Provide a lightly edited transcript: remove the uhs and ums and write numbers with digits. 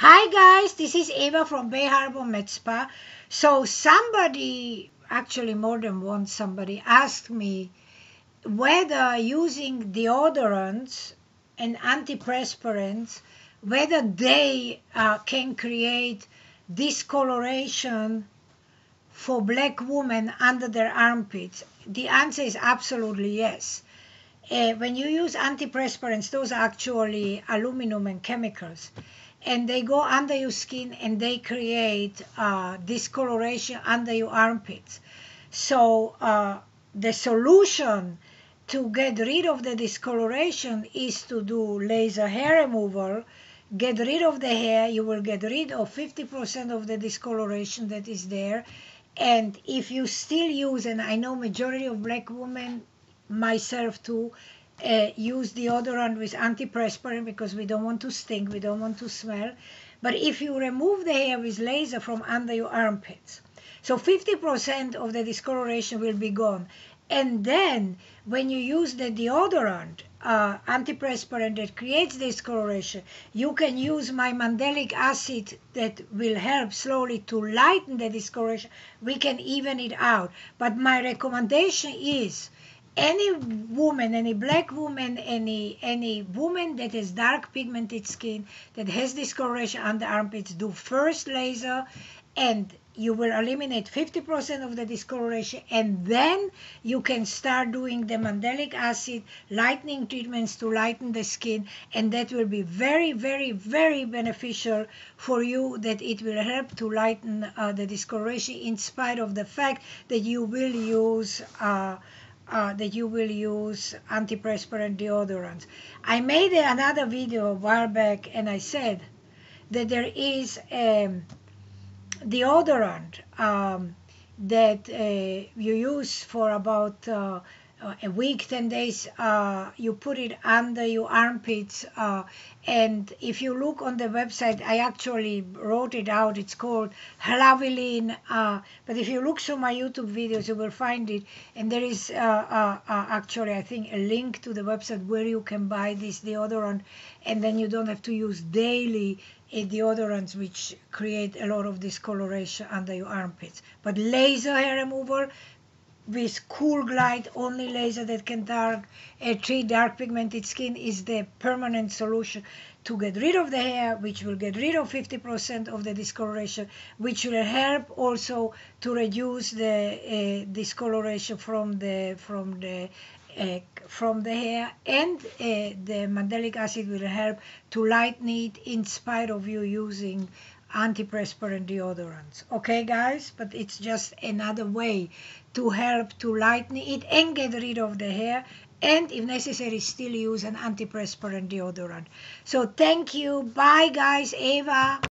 Hi guys, this is Ava from Bay Harbour Med Spa. So somebody, actually more than one somebody, asked me whether using deodorants and antiperspirants, whether they can create discoloration for black women under their armpits. The answer is absolutely yes. When you use antiperspirants, those are actually aluminum and chemicals, and they go under your skin and they create discoloration under your armpits. So the solution to get rid of the discoloration is to do laser hair removal. Get rid of the hair, you will get rid of 50% of the discoloration that is there. And if you still use, and I know majority of black women, myself too, use deodorant with antiperspirant because we don't want to stink, we don't want to smell. But if you remove the hair with laser from under your armpits, so 50% of the discoloration will be gone. And then when you use the deodorant, antiperspirant that creates discoloration, you can use my mandelic acid that will help slowly to lighten the discoloration. We can even it out. But my recommendation is, any woman, any black woman, any woman that has dark pigmented skin, that has discoloration under armpits, do first laser, and you will eliminate 50% of the discoloration, and then you can start doing the mandelic acid lightening treatments to lighten the skin, and that will be very, very, very beneficial for you, that it will help to lighten the discoloration in spite of the fact that you will use antiperspirant deodorants. I made another video a while back and I said that there is a deodorant that you use for about a week, 10 days, you put it under your armpits, and if you look on the website, I actually wrote it out, it's called Hlaviline, but if you look through my YouTube videos, you will find it, and there is actually, I think, a link to the website where you can buy this deodorant, and then you don't have to use daily deodorants which create a lot of discoloration under your armpits. But laser hair removal, with Cool Glide, only laser that can treat dark pigmented skin, is the permanent solution to get rid of the hair, which will get rid of 50% of the discoloration, which will help also to reduce the discoloration from the hair, and the mandelic acid will help to lighten it in spite of you using antiperspirant deodorants. Okay guys, but it's just another way to help to lighten it and get rid of the hair, and if necessary still use an antiperspirant deodorant. So thank you, bye guys. Ava.